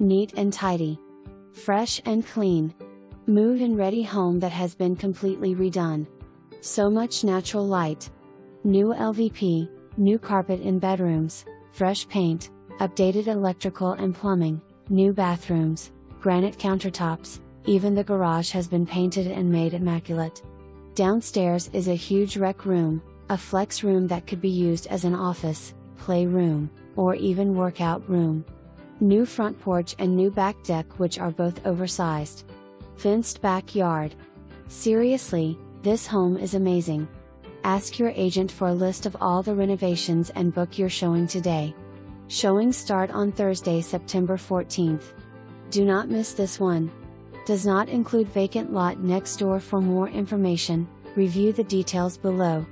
neat and tidy, fresh and clean, move-in ready home that has been completely redone. So much natural light, new LVP, new carpet in bedrooms, fresh paint, updated electrical and plumbing, new bathrooms, granite countertops, even the garage has been painted and made immaculate. Downstairs is a huge rec room, a flex room that could be used as an office, playroom, or even workout room. New front porch and new back deck, which are both oversized. Fenced backyard. Seriously, this home is amazing. Ask your agent for a list of all the renovations and book your showing today. Showings start on Thursday, September 14th. Do not miss this one. Does not include vacant lot next door. For more information, review the details below.